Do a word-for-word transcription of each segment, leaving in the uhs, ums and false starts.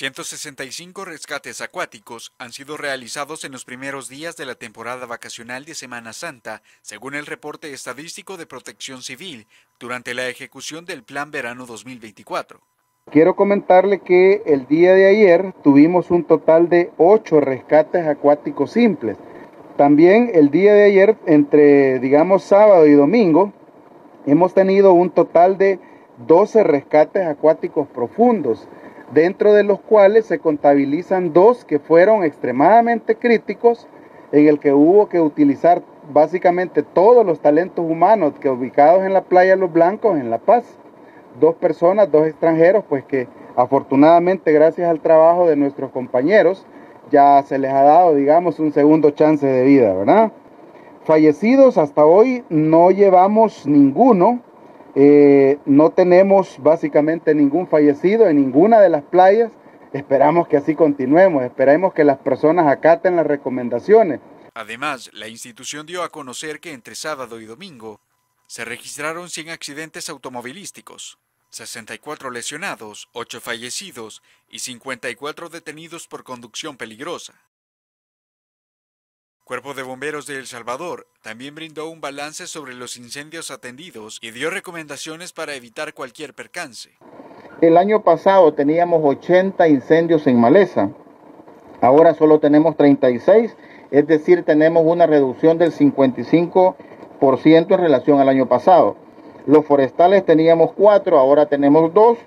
ciento sesenta y cinco rescates acuáticos han sido realizados en los primeros días de la temporada vacacional de Semana Santa, según el reporte estadístico de Protección Civil, durante la ejecución del Plan Verano dos mil veinticuatro. Quiero comentarle que el día de ayer tuvimos un total de ocho rescates acuáticos simples. También el día de ayer, entre digamos sábado y domingo, hemos tenido un total de doce rescates acuáticos profundos, dentro de los cuales se contabilizan dos que fueron extremadamente críticos, en el que hubo que utilizar básicamente todos los talentos humanos que ubicados en la playa Los Blancos, en La Paz. Dos personas, dos extranjeros, pues que afortunadamente gracias al trabajo de nuestros compañeros ya se les ha dado, digamos, un segundo chance de vida, ¿verdad? Fallecidos hasta hoy no llevamos ninguno, eh, no tenemos básicamente ningún fallecido en ninguna de las playas. Esperamos que así continuemos, esperemos que las personas acaten las recomendaciones. Además, la institución dio a conocer que entre sábado y domingo se registraron cien accidentes automovilísticos, sesenta y cuatro lesionados, ocho fallecidos y cincuenta y cuatro detenidos por conducción peligrosa. Cuerpo de Bomberos de El Salvador también brindó un balance sobre los incendios atendidos y dio recomendaciones para evitar cualquier percance. El año pasado teníamos ochenta incendios en maleza, ahora solo tenemos treinta y seis, es decir, tenemos una reducción del cincuenta y cinco por ciento en relación al año pasado. Los forestales teníamos cuatro, ahora tenemos dos.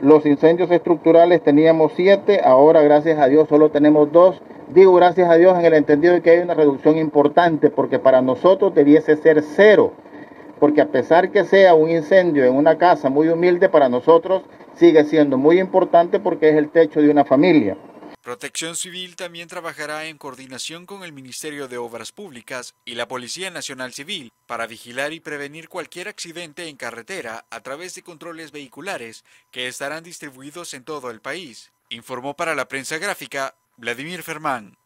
Los incendios estructurales teníamos siete, ahora gracias a Dios solo tenemos dos. Digo gracias a Dios en el entendido de que hay una reducción importante, porque para nosotros debiese ser cero, porque a pesar que sea un incendio en una casa muy humilde, para nosotros sigue siendo muy importante porque es el techo de una familia. Protección Civil también trabajará en coordinación con el Ministerio de Obras Públicas y la Policía Nacional Civil para vigilar y prevenir cualquier accidente en carretera a través de controles vehiculares que estarán distribuidos en todo el país, informó para La Prensa Gráfica Vladimir Fermán.